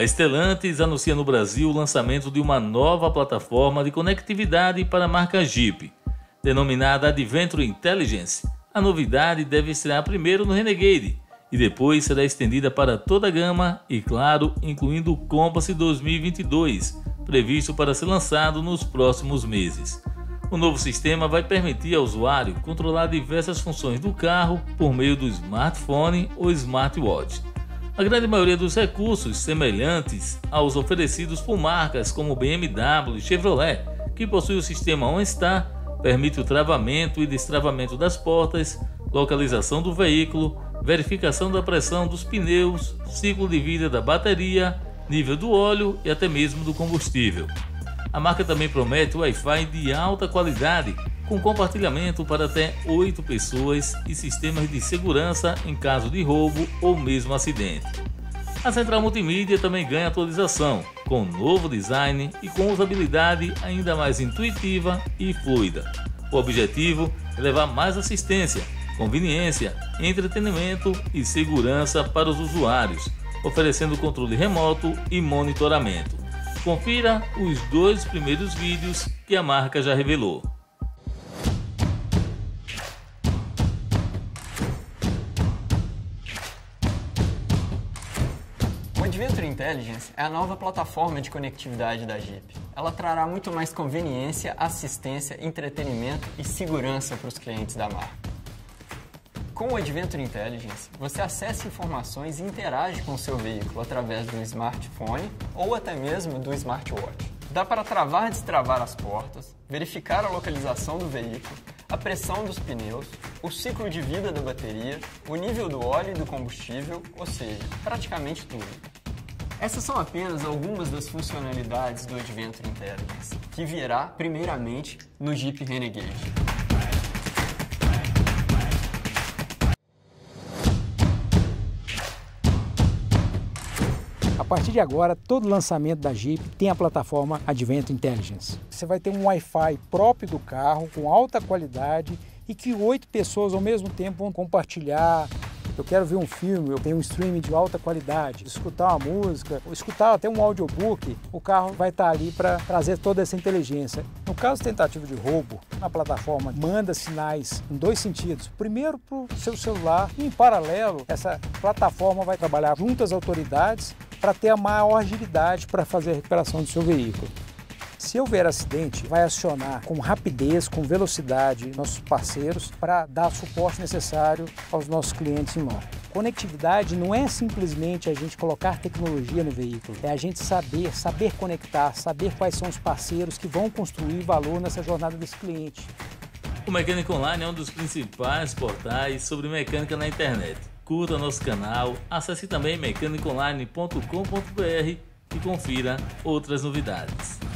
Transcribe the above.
A Stellantis anuncia no Brasil o lançamento de uma nova plataforma de conectividade para a marca Jeep. Denominada Adventure Intelligence, a novidade deve estrear primeiro no Renegade e depois será estendida para toda a gama e, claro, incluindo o Compass 2022, previsto para ser lançado nos próximos meses. O novo sistema vai permitir ao usuário controlar diversas funções do carro por meio do smartphone ou smartwatch. A grande maioria dos recursos semelhantes aos oferecidos por marcas como BMW e Chevrolet, que possui o sistema OnStar, permite o travamento e destravamento das portas, localização do veículo, verificação da pressão dos pneus, ciclo de vida da bateria, nível do óleo e até mesmo do combustível. A marca também promete Wi-Fi de alta qualidade, com compartilhamento para até 8 pessoas e sistemas de segurança em caso de roubo ou mesmo acidente. A central multimídia também ganha atualização, com novo design e com usabilidade ainda mais intuitiva e fluida. O objetivo é levar mais assistência, conveniência, entretenimento e segurança para os usuários, oferecendo controle remoto e monitoramento. Confira os 2 primeiros vídeos que a marca já revelou. Adventure Intelligence é a nova plataforma de conectividade da Jeep. Ela trará muito mais conveniência, assistência, entretenimento e segurança para os clientes da marca. Com o Adventure Intelligence, você acessa informações e interage com o seu veículo através do smartphone ou até mesmo do smartwatch. Dá para travar e destravar as portas, verificar a localização do veículo, a pressão dos pneus, o ciclo de vida da bateria, o nível do óleo e do combustível, ou seja, praticamente tudo. Essas são apenas algumas das funcionalidades do Adventure Intelligence, que virá primeiramente no Jeep Renegade. A partir de agora, todo lançamento da Jeep tem a plataforma Adventure Intelligence. Você vai ter um Wi-Fi próprio do carro, com alta qualidade e que 8 pessoas ao mesmo tempo vão compartilhar. Eu quero ver um filme, eu tenho um streaming de alta qualidade, escutar uma música, ou escutar até um audiobook, o carro vai estar ali para trazer toda essa inteligência. No caso de tentativa de roubo, a plataforma manda sinais em 2 sentidos. Primeiro para o seu celular e, em paralelo, essa plataforma vai trabalhar junto às autoridades para ter a maior agilidade para fazer a recuperação do seu veículo. Se houver acidente, vai acionar com rapidez, com velocidade, nossos parceiros para dar o suporte necessário aos nossos clientes em mão. Conectividade não é simplesmente a gente colocar tecnologia no veículo, é a gente saber conectar, saber quais são os parceiros que vão construir valor nessa jornada desse cliente. O Mecânica Online é um dos principais portais sobre mecânica na internet. Curta nosso canal, acesse também mecanicaonline.com.br e confira outras novidades.